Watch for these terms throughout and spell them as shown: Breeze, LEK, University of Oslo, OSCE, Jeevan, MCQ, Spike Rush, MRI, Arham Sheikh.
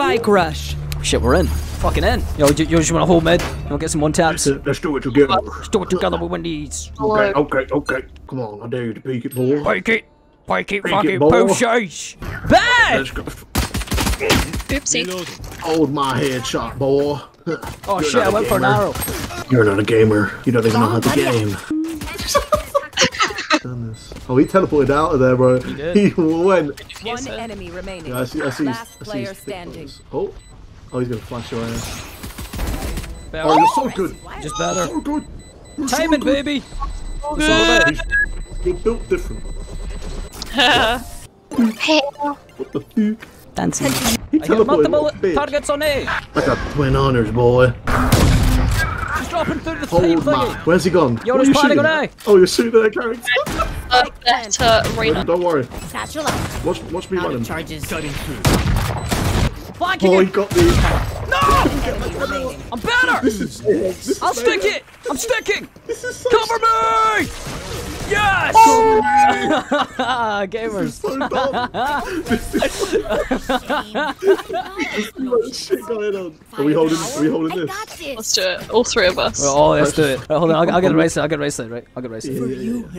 Spike Rush. Shit, we're in. Fucking in. Yo, you just want to hold mid? We'll get some one-taps. Let's do it together. Let's do it together with Wendy's. Okay, okay, okay. Come on, I dare you to peek it, boy. Peek it. Peek it, fucking pooshies. Bang! Oopsie. Hold my headshot, boy. Oh shit, I went for an arrow. You're not a gamer. You don't even know how to game. Oh, he teleported out of there, bro. He did. He went. One enemy remaining. Yeah, I see. Last player standing. Oh. Oh, he's gonna flash away. Oh, you're so good. Just better. So good. Timing, baby. You're built different. What the fuck? Dancing. He teleported. Multiple targets on A. Like a twin honors, boy. He's dropping through the team thing. Where's he gone? Yo, he's planning on A. Oh, you're shooting that character. Don't worry. Watch me run him. Charges. Flanking he got me. No! I'm better! I'll stick it! I'm sticking! Cover me! Yes! Gamers. This is so dumb. Shit going on. Are we holding this? Let's do it. All three of us. Oh, let's do it. Right, hold on. I'll get a race. I'll get a race. No,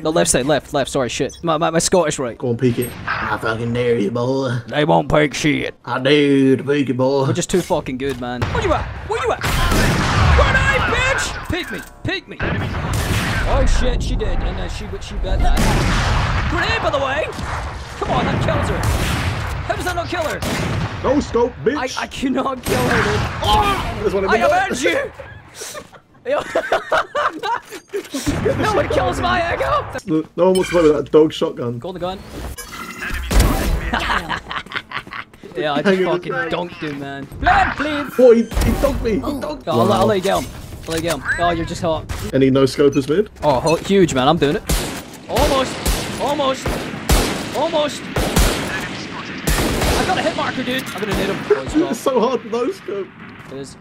left side. Left. Sorry, shit. My Scottish right. Go on, peek it. I fucking dare you, boy. They won't peek shit. I do to peek it, boy. We're just too fucking good, man. Where you at? Where I, bitch? Peek me. Oh shit, she did, and she bet that. Grenade, by the way! Come on, that kills her. How does that not kill her? No scope, bitch! I cannot kill her, dude. Oh, I avenge you! No one kills my echo! Look, no one wants to play with that dog shotgun. Go on the gun. Yeah, I just fucking donked him, man. Blood, please! Oh, he donked me! Oh, I'll lay down. Oh, you're just hot. Any no-scopers mid? Oh, huge, man. I'm doing it. Almost. I got a hit marker, dude. I'm gonna need him. Oh, it's so hard to no-scope. It is.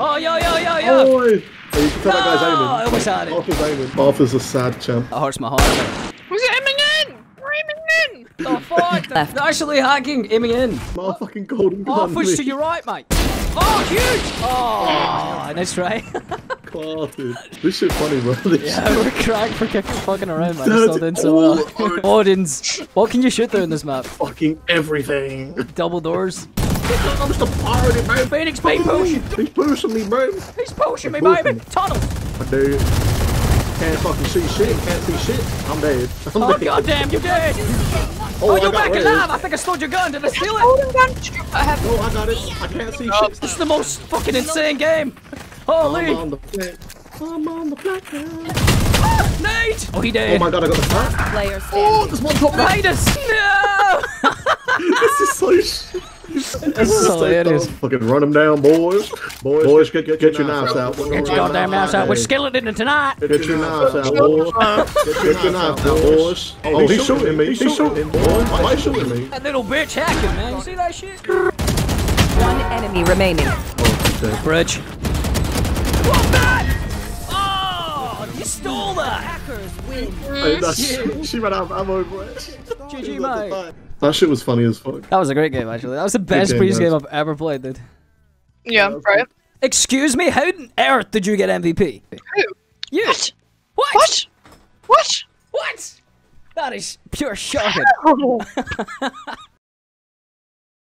Oh, yo. Oh, you can tell that guy's aiming. I almost had it. Arthur's aiming. Arthur's a sad champ. That hurts my heart. Who's aiming in? We're aiming in! The fuck? They're actually hacking, aiming in. My fucking golden gun. Oh, push to your right, mate. Oh, huge! Oh, nice try. This shit funny, bro. We're cracked for kicking fucking around, man. It's not doing so well. Odins. What can you shoot there in this map? Fucking everything. Double doors. I'm just a party, man. Phoenix, big potion. He's pushing me, bro. He's pushing me, baby. Tunnel. I do. Can't fucking see shit. I'm dead. Oh, goddamn, you're dead. Oh, you're back alive! I think I stole your gun. Did I steal it? Oh, I got it. I can't see shit. This is the most fucking insane game. Holy! I'm on the platform. Ah, Nate! Oh, he dead. Oh my god, I got the flat. Oh, there's one top right. No! This is so shit. This is so hilarious. Fucking run them down, boys. Boys, get your knives out. Get your goddamn knives out. We're skeleton tonight. Get your knives out, boys. Get your knives out, boys. Oh, he's shooting me. He's shooting, boy. Why is he shooting me? That little bitch hacking, man. You see that shit? One enemy remaining. Oh, bridge. What that? Oh, you stole that. Hackers win. She ran out of ammo, boy. GG, mate. That shit was funny as fuck. That was a great game, actually. That was the best Breeze game I've ever played, dude. Yeah, right. Excuse me, how on earth did you get MVP? Who? You. What? That is pure shocking.